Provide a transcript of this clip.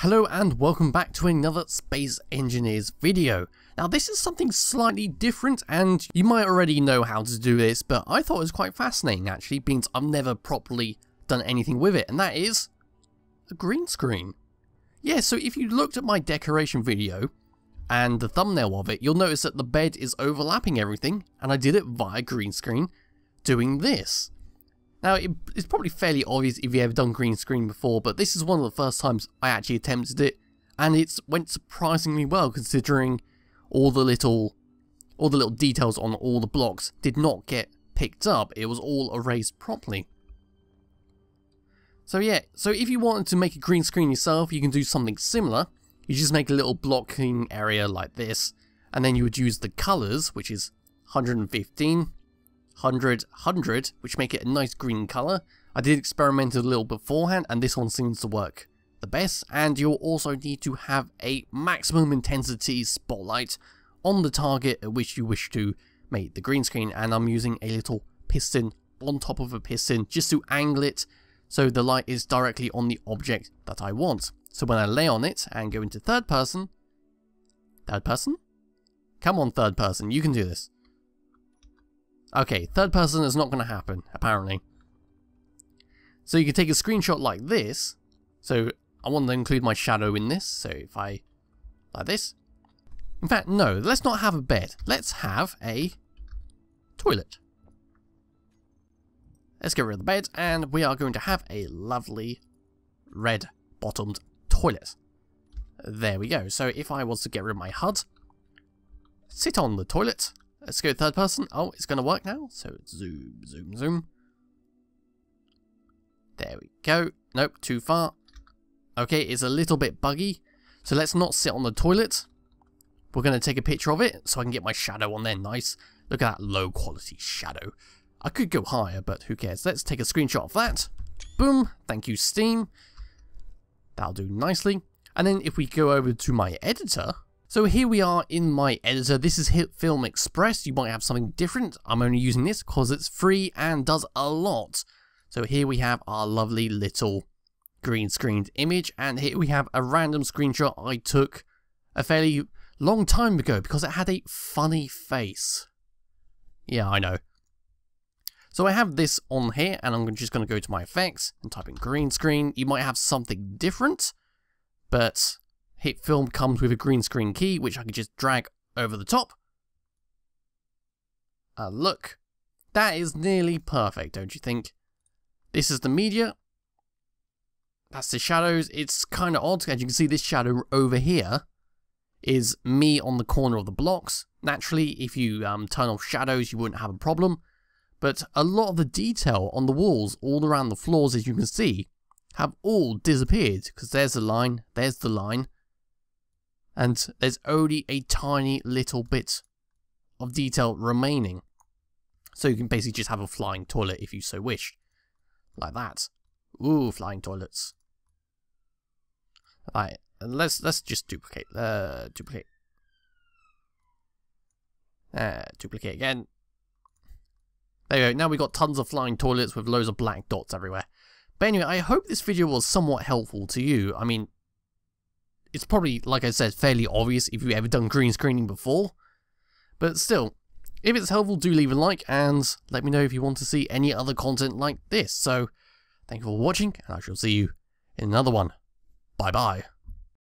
Hello and welcome back to another Space Engineers video. Now this is something slightly different and you might already know how to do this, but I thought it was quite fascinating actually, being I've never properly done anything with it, and that is a green screen. Yeah, so if you looked at my decoration video and the thumbnail of it, you'll notice that the bed is overlapping everything, and I did it via green screen doing this. Now, it's probably fairly obvious if you've ever done green screen before, but this is one of the first times I actually attempted it, and it went surprisingly well considering all the little details on all the blocks did not get picked up. It was all erased properly. So yeah, so if you wanted to make a green screen yourself, you can do something similar. You just make a little blocking area like this, and then you would use the colours, which is 115. 100, which make it a nice green colour. I did experiment a little beforehand and this one seems to work the best, and you'll also need to have a maximum intensity spotlight on the target at which you wish to make the green screen, and I'm using a little piston on top of a piston just to angle it so the light is directly on the object that I want. So when I lay on it and go into third person, come on third person, you can do this. Okay, third person is not going to happen, apparently. So you can take a screenshot like this. So I want to include my shadow in this, so if I... like this. In fact, no, let's not have a bed. Let's have a toilet. Let's get rid of the bed, and we are going to have a lovely red-bottomed toilet. There we go. So if I was to get rid of my HUD, sit on the toilet... Let's go third person. Oh, it's going to work now. So zoom, zoom, zoom. There we go. Nope, too far. Okay, it's a little bit buggy. So let's not sit on the toilet. We're going to take a picture of it so I can get my shadow on there. Nice. Look at that low quality shadow. I could go higher, but who cares? Let's take a screenshot of that. Boom. Thank you, Steam. That'll do nicely. And then if we go over to my editor... So here we are in my editor. This is HitFilm Express. You might have something different. I'm only using this because it's free and does a lot. So here we have our lovely little green screened image, and here we have a random screenshot I took a fairly long time ago because it had a funny face. Yeah, I know. So I have this on here, and I'm just going to go to my effects and type in green screen. You might have something different, but... HitFilm comes with a green screen key, which I can just drag over the top. Look, that is nearly perfect, don't you think? This is the media. That's the shadows. It's kind of odd. As you can see, this shadow over here is me on the corner of the blocks. Naturally, if you turn off shadows, you wouldn't have a problem. But a lot of the detail on the walls, all around the floors, as you can see, have all disappeared. Because there's the line, there's the line. And there's only a tiny little bit of detail remaining. So you can basically just have a flying toilet if you so wish. Like that. Ooh, flying toilets. Alright, let's just duplicate. Duplicate. Duplicate again. There we go, now we've got tons of flying toilets with loads of black dots everywhere. But anyway, I hope this video was somewhat helpful to you. I mean... it's probably, like I said, fairly obvious if you've ever done green screening before. But still, if it's helpful, do leave a like and let me know if you want to see any other content like this. So, thank you for watching, and I shall see you in another one. Bye bye.